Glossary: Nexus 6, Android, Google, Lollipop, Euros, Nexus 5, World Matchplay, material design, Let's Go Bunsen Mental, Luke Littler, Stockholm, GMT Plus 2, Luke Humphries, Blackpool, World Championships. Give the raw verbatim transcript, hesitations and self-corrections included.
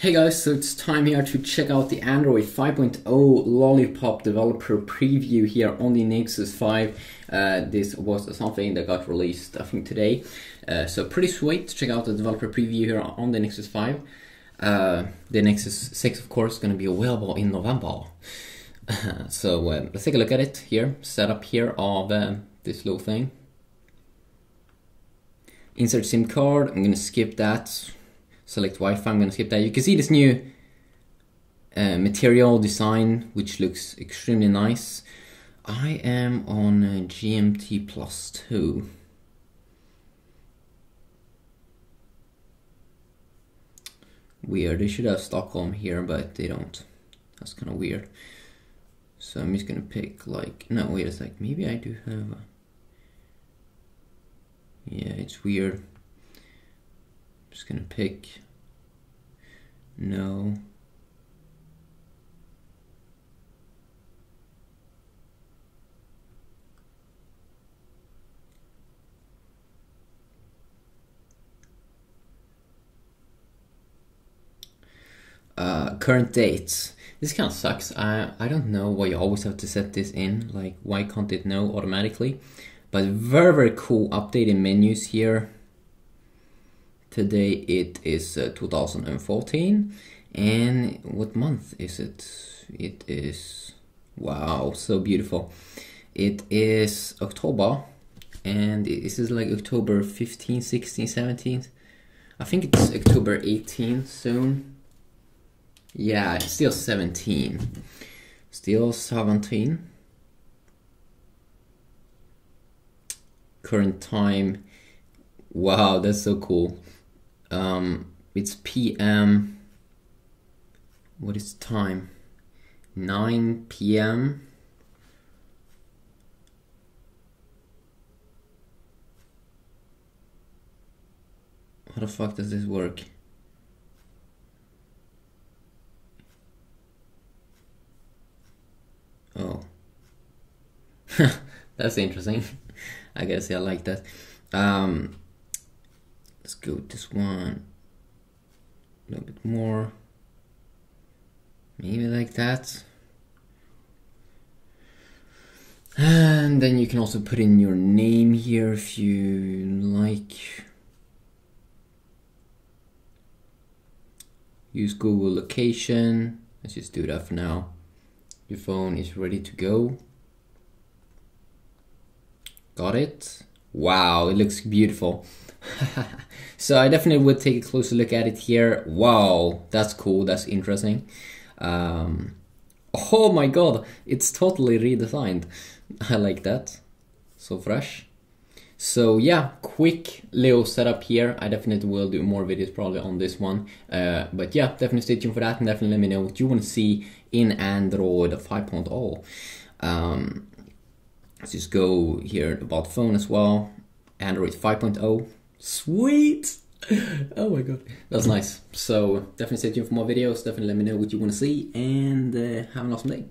Hey guys, so it's time here to check out the Android five point oh Lollipop developer preview here on the Nexus five. Uh, this was something that got released, I think, today. Uh, so pretty sweet to check out the developer preview here on the Nexus five. Uh, the Nexus six, of course, is going to be available in November. Uh, so uh, let's take a look at it here. Setup here of uh, this little thing. Insert SIM card. I'm going to skip that. Select Wi-Fi, I'm going to skip that. You can see this new uh, material design, which looks extremely nice. I am on uh, G M T Plus two. Weird, they should have Stockholm here, but they don't. That's kind of weird. So I'm just going to pick like, no, wait a sec, maybe I do have a... Yeah, it's weird. Just gonna pick no. Uh, current dates. This kind of sucks. I I don't know why you always have to set this in. Like, why can't it know automatically? But very very cool updated menus here. Today it is uh, two thousand fourteen, and what month is it? It is, wow, so beautiful. It is October, and this is like October fifteenth, sixteenth, seventeenth. I think it's October eighteenth soon. Yeah, it's still seventeen. Still seventeen. Current time. Wow, that's so cool. Um, it's P M, what is the time? nine P M How the fuck does this work? Oh. That's interesting. I guess, yeah, I like that. Um, Let's go with this one a little bit more, maybe like that. And then you can also put in your name here if you like. Use Google location. Let's just do that for now. Your phone is ready to go. Got it. Wow, it looks beautiful. So I definitely would take a closer look at it here. Wow, that's cool, that's interesting. Um, oh my god, it's totally redesigned. I like that, so fresh. So yeah, quick little setup here. I definitely will do more videos probably on this one. Uh, but yeah, definitely stay tuned for that, and definitely let me know what you want to see in Android five point oh. Um, let's just go here about phone as well. Android five point oh. Sweet! Oh my god, that's nice. So definitely stay tuned for more videos, definitely let me know what you want to see, and uh, have an awesome day.